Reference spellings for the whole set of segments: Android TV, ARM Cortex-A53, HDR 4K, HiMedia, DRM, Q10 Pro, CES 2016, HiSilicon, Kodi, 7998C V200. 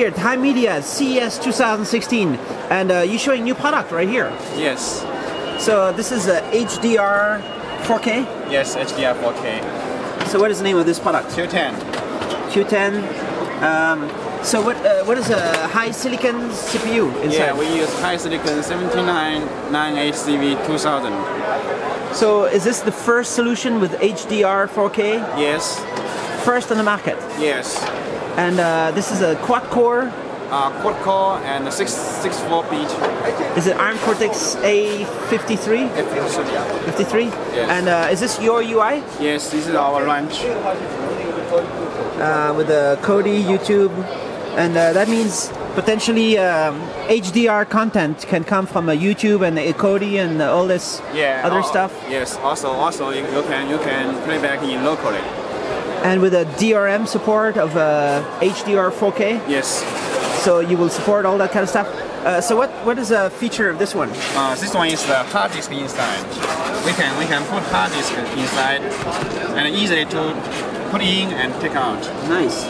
Here at HiMedia CES 2016, and you're showing new product right here. Yes. So this is a HDR 4K? Yes, HDR 4K. So what is the name of this product? Q10. Q10. So what is a HiSilicon CPU inside? Yeah, we use HiSilicon 7998C V200. So is this the first solution with HDR 4K? Yes. First on the market? Yes. And this is a quad-core? Quad-core and a 64-bit. Is it ARM Cortex-A53? Yeah. 53? Yes. And is this your UI? Yes, this is our ranch. With the Kodi, YouTube, and that means potentially HDR content can come from YouTube and Kodi and all this other stuff? Yes, also you can play back in locally. And with a DRM support of HDR 4K? Yes. So you will support all that kind of stuff. So what is a feature of this one? This one is the hard disk inside. We can put hard disk inside and easily to put in and take out. Nice.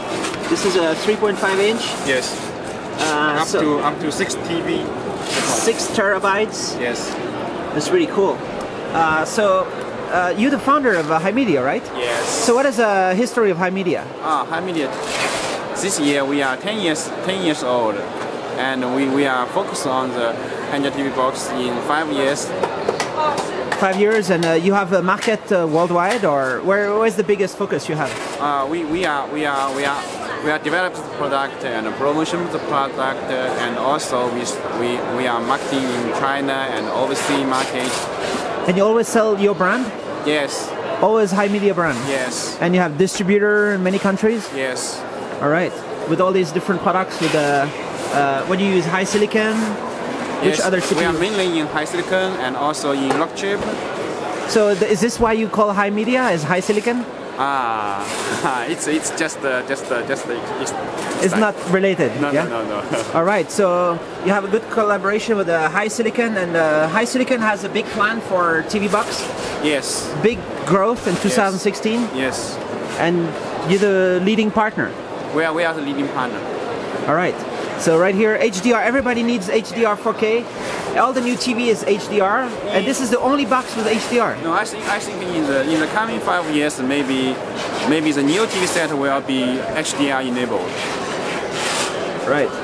This is a 3.5 inch? Yes. Up to 6 TB. 6 terabytes? Yes. That's really cool. You're the founder of HiMedia, right? Yes. So what is the history of HiMedia? HiMedia, this year we are 10 years old, and we are focused on the Android TV box in 5 years. 5 years, and you have a market worldwide, or where is the biggest focus you have? We are developing the product and promotion the product, and also we are marketing in China and overseas market. And you always sell your brand? Yes. Always HiMedia brand? Yes. And you have distributor in many countries? Yes. All right. With all these different products, with what do you use? HiSilicon? Yes. Which other? We are mainly in HiSilicon and also in lock chip. So is this why you call HiMedia as HiSilicon? It's just not related. No. All right, so you have a good collaboration with HiSilicon, and HiSilicon has a big plan for TV box. Yes. Big growth in 2016. Yes. And you're the leading partner. We are the leading partner. All right. So right here, HDR. Everybody needs HDR 4K. All the new TV is HDR, and this is the only box with HDR. No, I think in the coming 5 years, maybe the new TV set will be HDR enabled. Right.